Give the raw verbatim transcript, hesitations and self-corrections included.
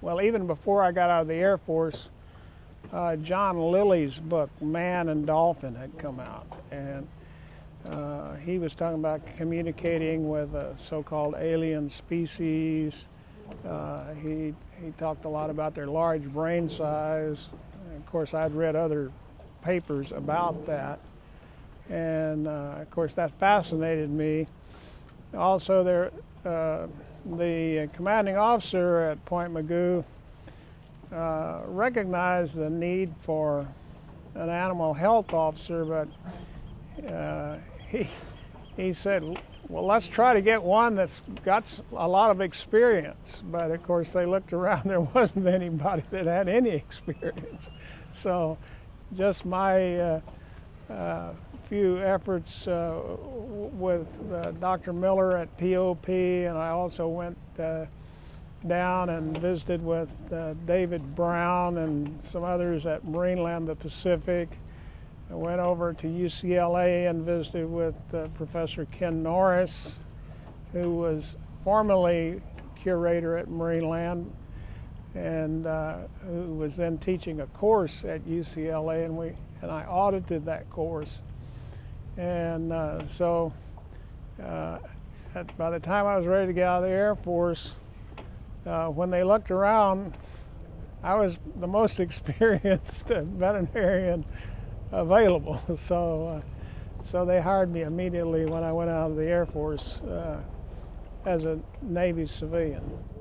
well, even before I got out of the Air Force, uh, John Lilly's book, Man and Dolphin, had come out. And uh, he was talking about communicating with a so-called alien species. Uh, he, he talked a lot about their large brain size. And of course, I'd read other papers about that. And, uh, of course, that fascinated me. Also, there, uh, the commanding officer at Point Mugu uh, recognized the need for an animal health officer, but uh, he, he said, well, let's try to get one that's got a lot of experience. But, of course, they looked around. There wasn't anybody that had any experience. So just my... Uh, uh, few efforts uh, with uh, Doctor Miller at P O P, and I also went uh, down and visited with uh, David Brown and some others at Marineland of the Pacific. I went over to U C L A and visited with uh, Professor Ken Norris, who was formerly curator at Marineland and uh, who was then teaching a course at U C L A, and we and I audited that course. And uh, so uh, at, by the time I was ready to get out of the Air Force, uh, when they looked around, I was the most experienced veterinarian available. So, uh, so they hired me immediately when I went out of the Air Force uh, as a Navy civilian.